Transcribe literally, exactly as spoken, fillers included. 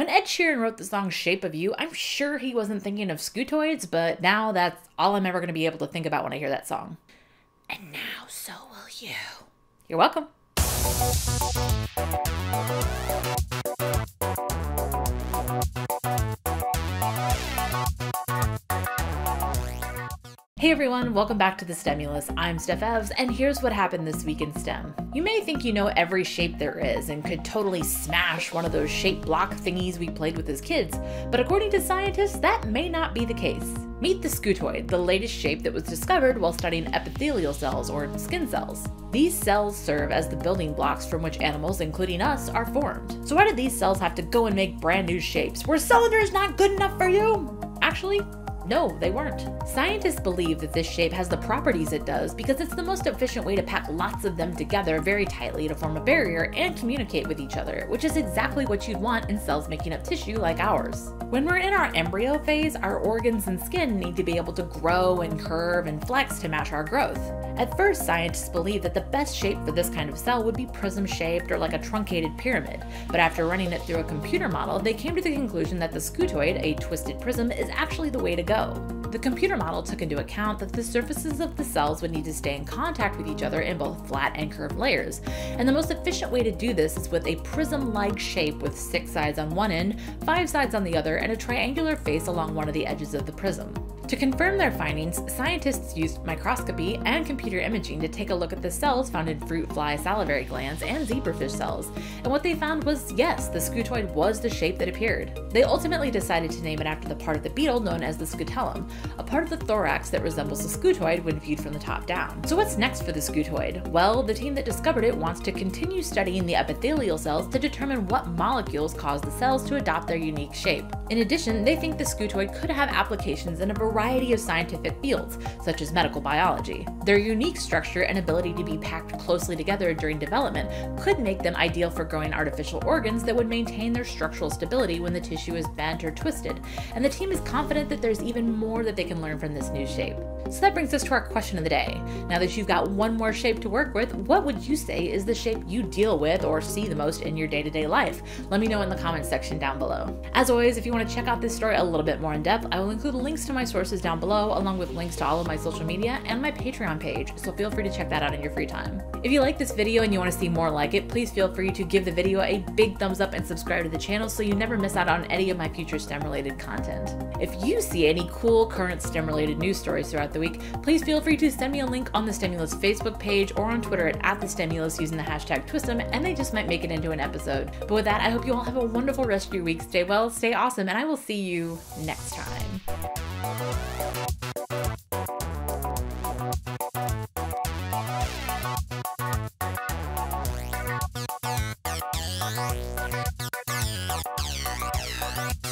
When Ed Sheeran wrote the song Shape of You, I'm sure he wasn't thinking of scutoids, but now that's all I'm ever going to be able to think about when I hear that song. And now so will you. You're welcome. Hey everyone, welcome back to TheSTEMulus. I'm Steph Evans, and here's what happened this week in STEM. You may think you know every shape there is and could totally smash one of those shape block thingies we played with as kids, but according to scientists, that may not be the case. Meet the scutoid, the latest shape that was discovered while studying epithelial cells or skin cells. These cells serve as the building blocks from which animals, including us, are formed. So why did these cells have to go and make brand new shapes? Were cylinders not good enough for you? Actually, no, they weren't. Scientists believe that this shape has the properties it does because it's the most efficient way to pack lots of them together very tightly to form a barrier and communicate with each other, which is exactly what you'd want in cells making up tissue like ours. When we're in our embryo phase, our organs and skin need to be able to grow and curve and flex to match our growth. At first, scientists believed that the best shape for this kind of cell would be prism-shaped or like a truncated pyramid, but after running it through a computer model, they came to the conclusion that the scutoid, a twisted prism, is actually the way to go. The computer model took into account that the surfaces of the cells would need to stay in contact with each other in both flat and curved layers, and the most efficient way to do this is with a prism-like shape with six sides on one end, five sides on the other, and a triangular face along one of the edges of the prism. To confirm their findings, scientists used microscopy and computer imaging to take a look at the cells found in fruit fly salivary glands and zebrafish cells, and what they found was, yes, the scutoid was the shape that appeared. They ultimately decided to name it after the part of the beetle known as the scutellum, a part of the thorax that resembles the scutoid when viewed from the top down. So what's next for the scutoid? Well, the team that discovered it wants to continue studying the epithelial cells to determine what molecules cause the cells to adopt their unique shape. In addition, they think the scutoid could have applications in a variety variety of scientific fields, such as medical biology. Their unique structure and ability to be packed closely together during development could make them ideal for growing artificial organs that would maintain their structural stability when the tissue is bent or twisted, and the team is confident that there's even more that they can learn from this new shape. So that brings us to our question of the day. Now that you've got one more shape to work with, what would you say is the shape you deal with or see the most in your day-to-day life? Let me know in the comments section down below. As always, if you want to check out this story a little bit more in depth, I will include links to my sources down below, along with links to all of my social media and my Patreon page, so feel free to check that out in your free time. If you like this video and you want to see more like it, please feel free to give the video a big thumbs up and subscribe to the channel so you never miss out on any of my future STEM-related content. If you see any cool current STEM-related news stories throughout the week, please feel free to send me a link on the TheSTEMulus Facebook page or on Twitter at, at TheSTEMulus using the hashtag TWISTEM, and they just might make it into an episode. But with that, I hope you all have a wonderful rest of your week. Stay well, stay awesome, and I will see you next time.